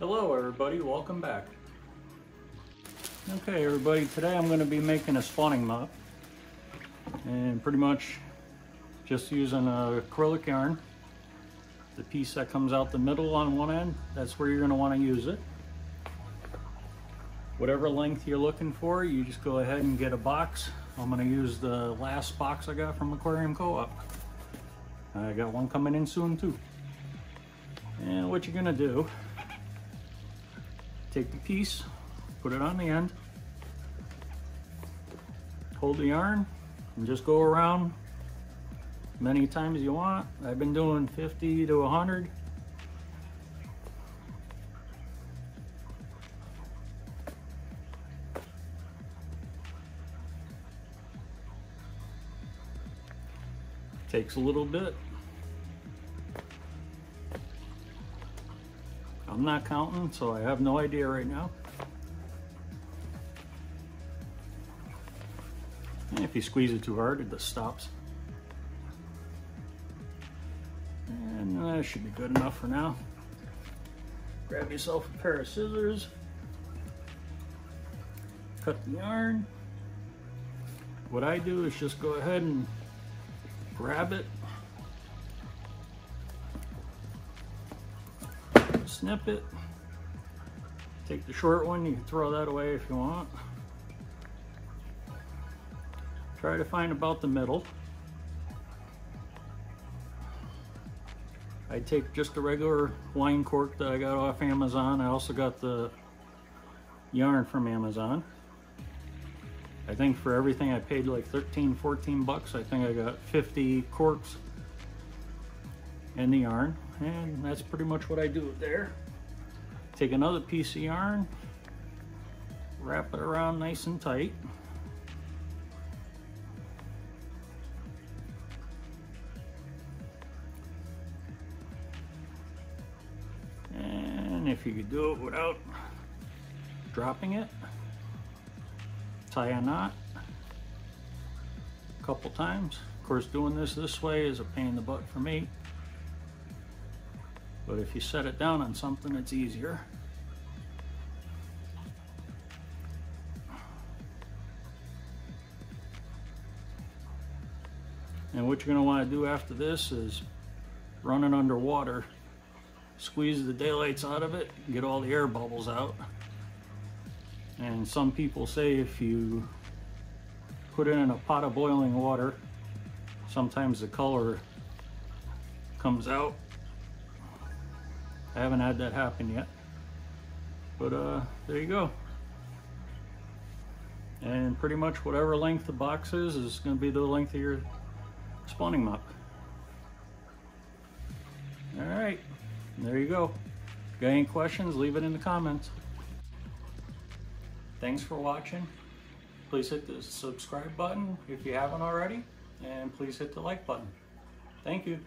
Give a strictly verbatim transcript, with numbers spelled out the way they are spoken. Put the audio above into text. Hello everybody, welcome back. Okay everybody, today I'm going to be making a spawning mop, and pretty much just using a acrylic yarn. The piece that comes out the middle on one end, that's where you're going to want to use it. Whatever length you're looking for, you just go ahead and get a box. I'm going to use the last box I got from Aquarium Co-op. I got one coming in soon too. And what you're going to do, take the piece, put it on the end, hold the yarn, and just go around many times you want. I've been doing fifty to a hundred. Takes a little bit. I'm not counting, so I have no idea right now. And if you squeeze it too hard, it just stops. And that should be good enough for now. Grab yourself a pair of scissors. Cut the yarn. What I do is just go ahead and grab it. Snip it. Take the short one, you can throw that away if you want. Try to find about the middle. I take just the regular wine cork that I got off Amazon. I also got the yarn from Amazon. I think for everything I paid like thirteen, fourteen bucks. I think I got fifty corks and the yarn, and that's pretty much what I do there. Take another piece of yarn, wrap it around nice and tight. And if you could do it without dropping it, tie a knot a couple times. Of course, doing this this way is a pain in the butt for me, but if you set it down on something, it's easier. And what you're going to want to do after this is run it underwater, squeeze the daylights out of it, get all the air bubbles out. And some people say if you put it in a pot of boiling water, sometimes the color comes out. I haven't had that happen yet, but uh, there you go. And pretty much whatever length the box is, is going to be the length of your spawning mop. All right, there you go. Got any questions, leave it in the comments. Thanks for watching. Please hit the subscribe button if you haven't already, and please hit the like button. Thank you.